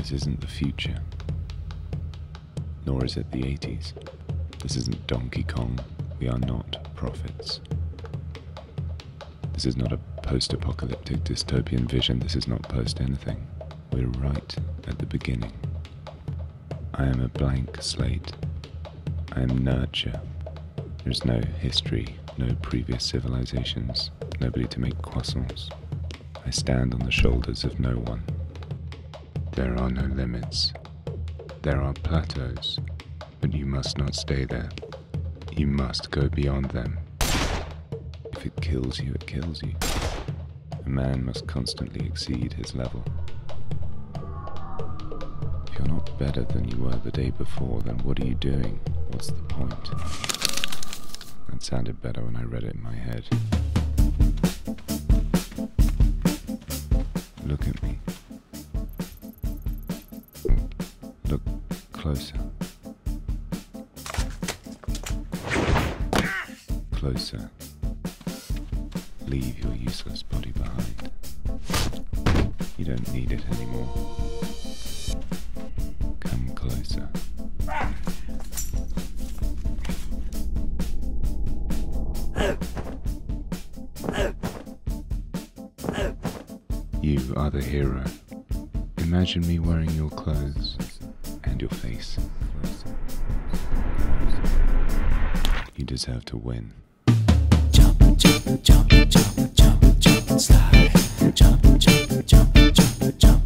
This isn't the future. Nor is it the 80s. This isn't Donkey Kong. We are not prophets. This is not a post-apocalyptic dystopian vision. This is not post-anything. We're right at the beginning. I am a blank slate. I am nurture. There's no history, no previous civilizations, nobody to make croissants. I stand on the shoulders of no one. There are no limits. There are plateaus, but you must not stay there. You must go beyond them. If it kills you, it kills you. A man must constantly exceed his level. If you're not better than you were the day before, then what are you doing? What's the point? That sounded better when I read it in my head. Look at me. Look closer. Closer. Leave your useless body behind. You don't need it anymore. Come closer. You are the hero. Imagine me wearing your clothes and your face. You deserve to win. Jump, jump, jump, jump, jump, jump, slide. Jump, jump, jump, jump, jump.